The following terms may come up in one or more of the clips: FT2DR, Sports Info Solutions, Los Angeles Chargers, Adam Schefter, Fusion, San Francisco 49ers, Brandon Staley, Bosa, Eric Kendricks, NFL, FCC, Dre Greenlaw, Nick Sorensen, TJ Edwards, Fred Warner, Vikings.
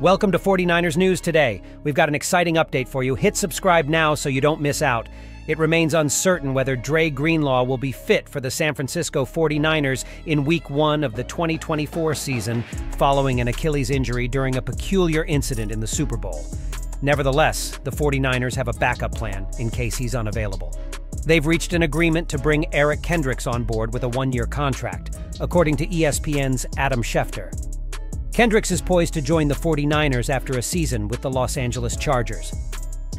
Welcome to 49ers News Today. We've got an exciting update for you. Hit subscribe now so you don't miss out. It remains uncertain whether Dre Greenlaw will be fit for the San Francisco 49ers in Week 1 of the 2024 season following an Achilles injury during a peculiar incident in the Super Bowl. Nevertheless, the 49ers have a backup plan in case he's unavailable. They've reached an agreement to bring Eric Kendricks on board with a one-year contract, according to ESPN's Adam Schefter. Kendricks is poised to join the 49ers after a season with the Los Angeles Chargers.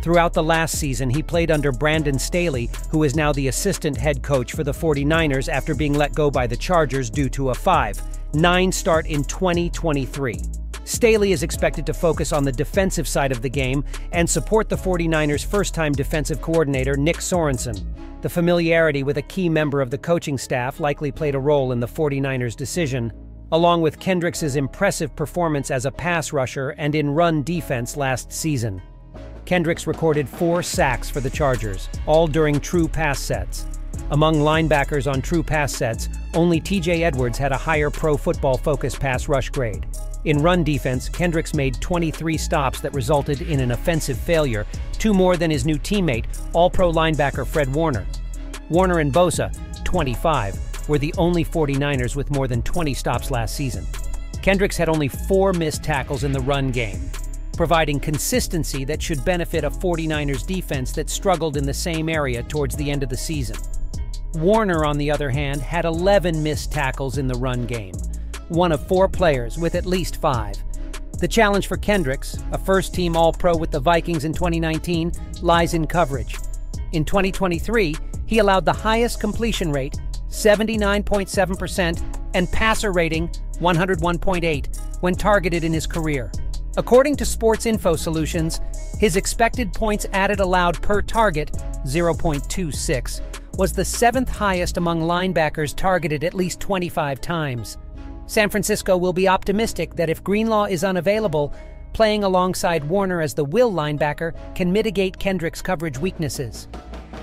Throughout the last season, he played under Brandon Staley, who is now the assistant head coach for the 49ers after being let go by the Chargers due to a 5-9 start in 2023. Staley is expected to focus on the defensive side of the game and support the 49ers' first-time defensive coordinator, Nick Sorensen. The familiarity with a key member of the coaching staff likely played a role in the 49ers' decision, along with Kendricks' impressive performance as a pass rusher and in run defense last season. Kendricks recorded 4 sacks for the Chargers, all during true pass sets. Among linebackers on true pass sets, only TJ Edwards had a higher Pro Football Focus pass rush grade. In run defense, Kendricks made 23 stops that resulted in an offensive failure, 2 more than his new teammate, All-Pro linebacker Fred Warner. Warner and Bosa, 25. Were the only 49ers with more than 20 stops last season. Kendricks had only 4 missed tackles in the run game, providing consistency that should benefit a 49ers defense that struggled in the same area towards the end of the season. Warner, on the other hand, had 11 missed tackles in the run game, one of 4 players with at least 5. The challenge for Kendricks, a first-team All-Pro with the Vikings in 2019, lies in coverage. In 2023, he allowed the highest completion rate, 79.7%, and passer rating, 101.8, when targeted in his career. According to Sports Info Solutions, his expected points added allowed per target, 0.26, was the 7th highest among linebackers targeted at least 25 times. San Francisco will be optimistic that if Greenlaw is unavailable, playing alongside Warner as the will linebacker can mitigate Kendricks' coverage weaknesses.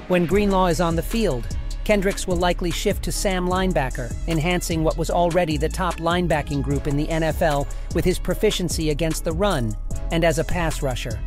When Greenlaw is on the field, Kendricks will likely shift to Sam linebacker, enhancing what was already the top linebacking group in the NFL with his proficiency against the run and as a pass rusher.